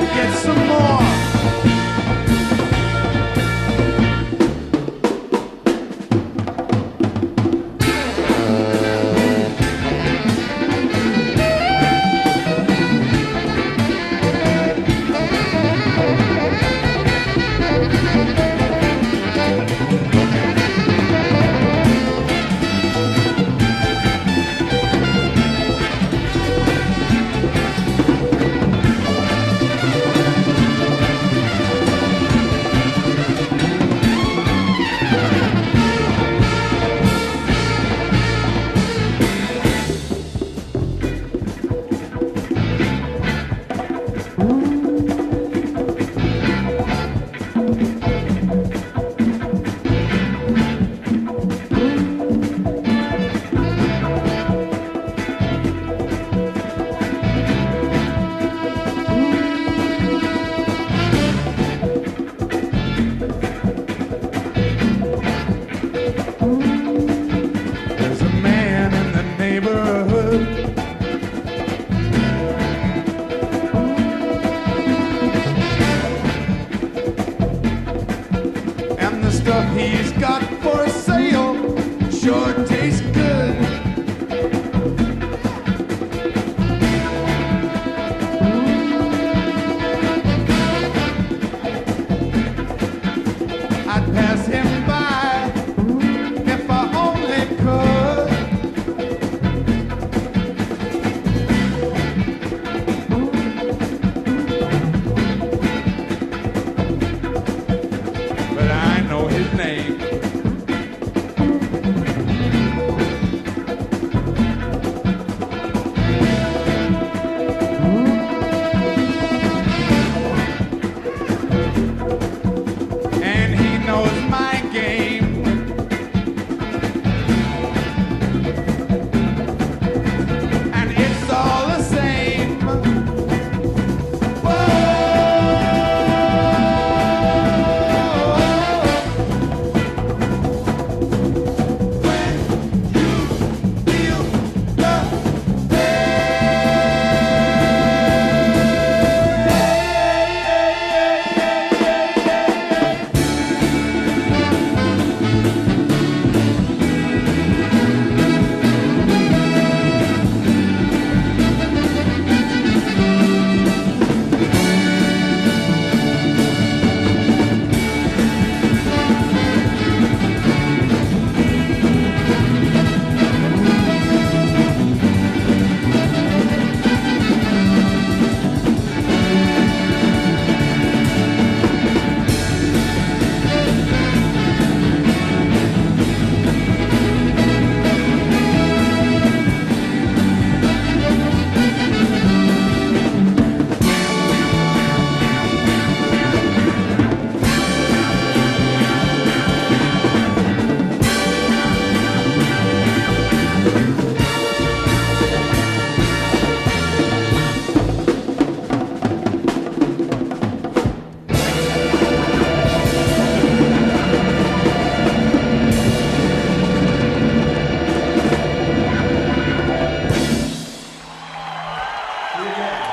gotta get some more. He's got for sale, sure tastes good. I'd pass him by if I only could, but I know his name. Yeah.